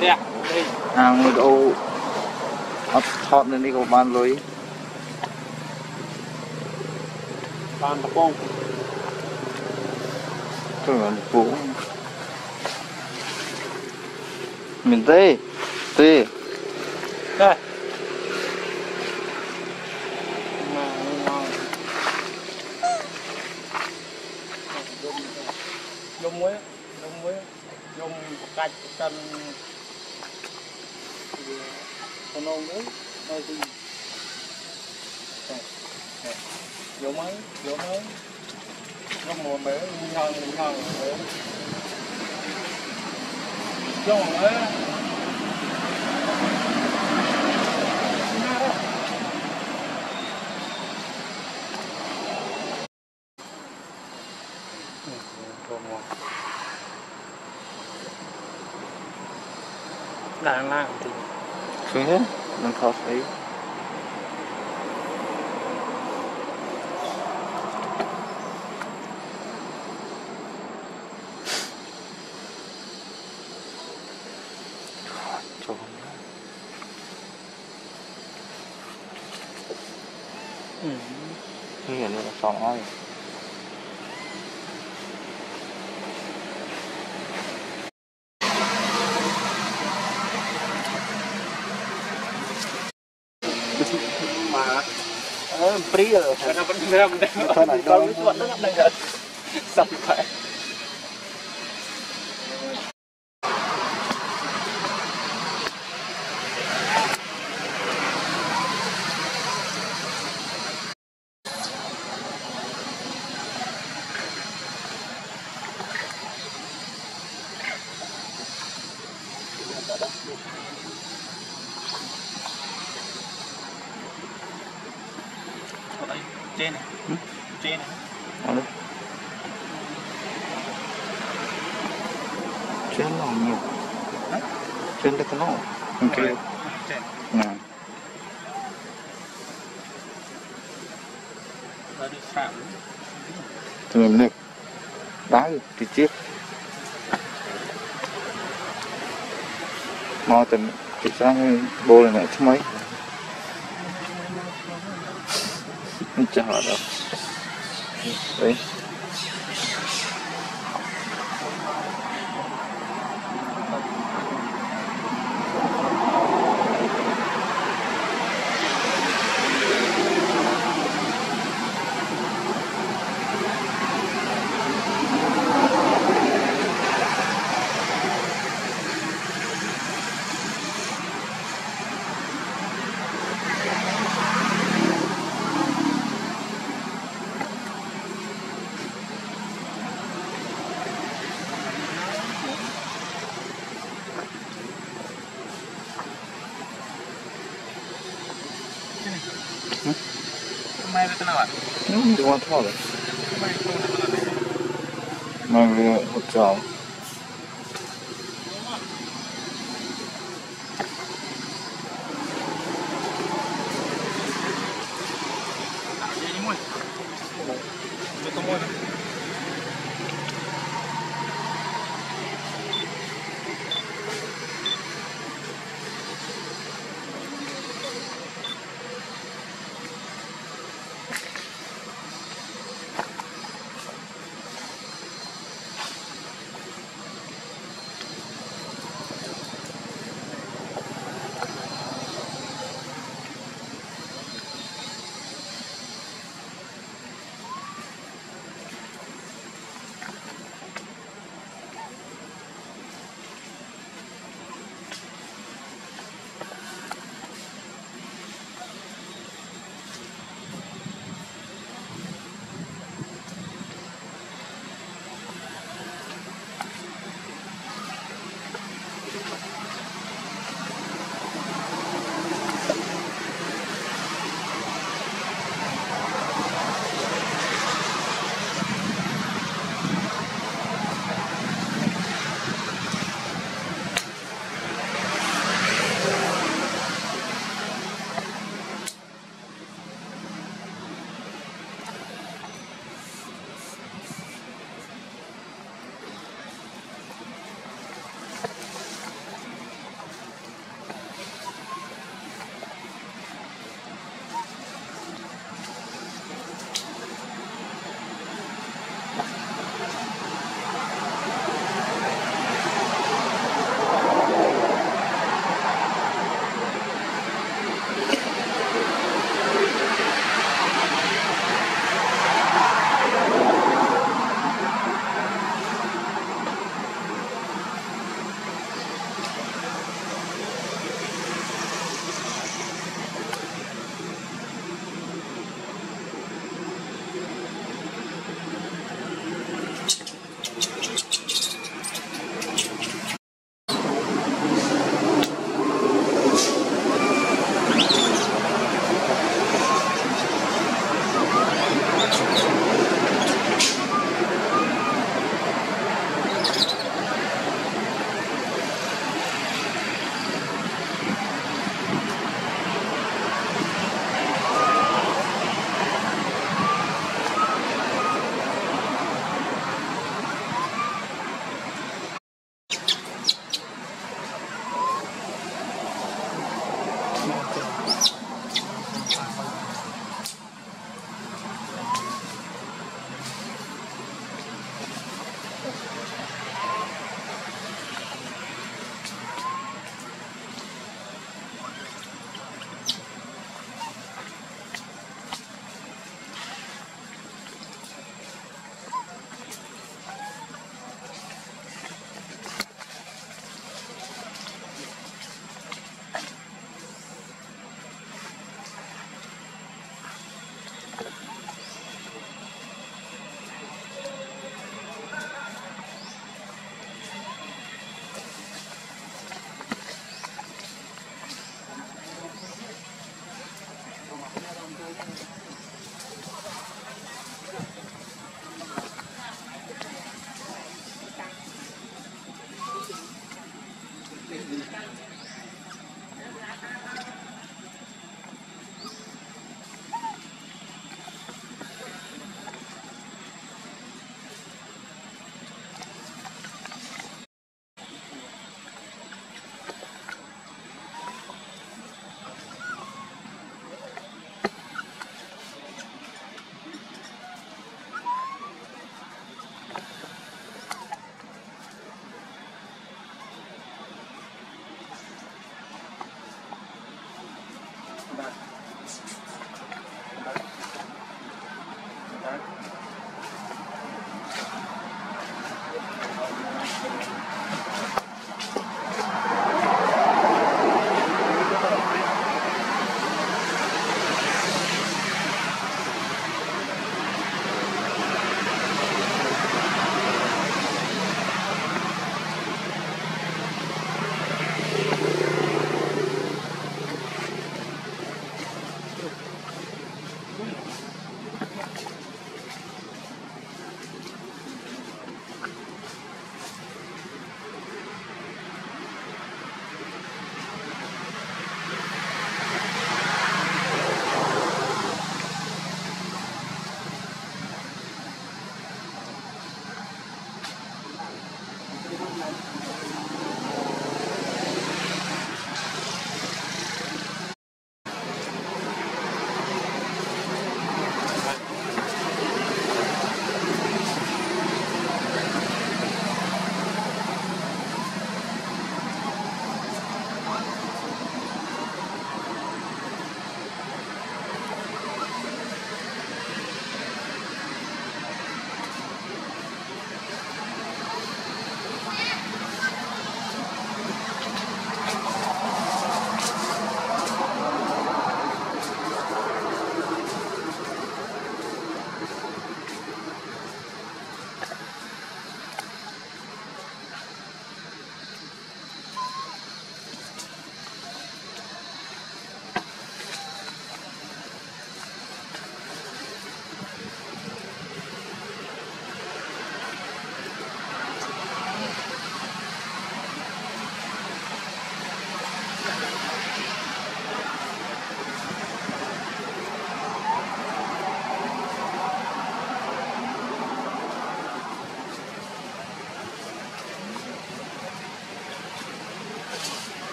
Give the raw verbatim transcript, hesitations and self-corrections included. Dạ, đi. À, người đâu hấp thọt nên đi cầu ban lối. Ban tập bông. Tôi là vũ. Mình tê, tê. Đây. Dùng muối, dùng muối, dùng cạch cần con ông đấy, đây gì? Dùng mấy, dùng mấy, dùng một bé, bình thường, bình thường, dùng một bé. Đang làm thì xuống hết, mình khó thấy. Ừ. Như vậy là xong rồi. Pria, kenapa beneran beneran? Kalau itu ada nggak beneran? Sampai. Trên này, hmm? Trên này. Ở đây. Trên là nhiều. Hả? Trên là có nó. Không kêu. Trên. Nè. Đó đi sạm. Thôi mình nực. Đá được thì chiếc. Mò tình, thì sang bô này này chứ mấy. Chả hả đâu. Đấy. Mai biết nào ạ? Đúng rồi, thôi rồi. Mai biết một cháu. Hãy subscribe cho kênh Ghiền Mì Gõ để không bỏ lỡ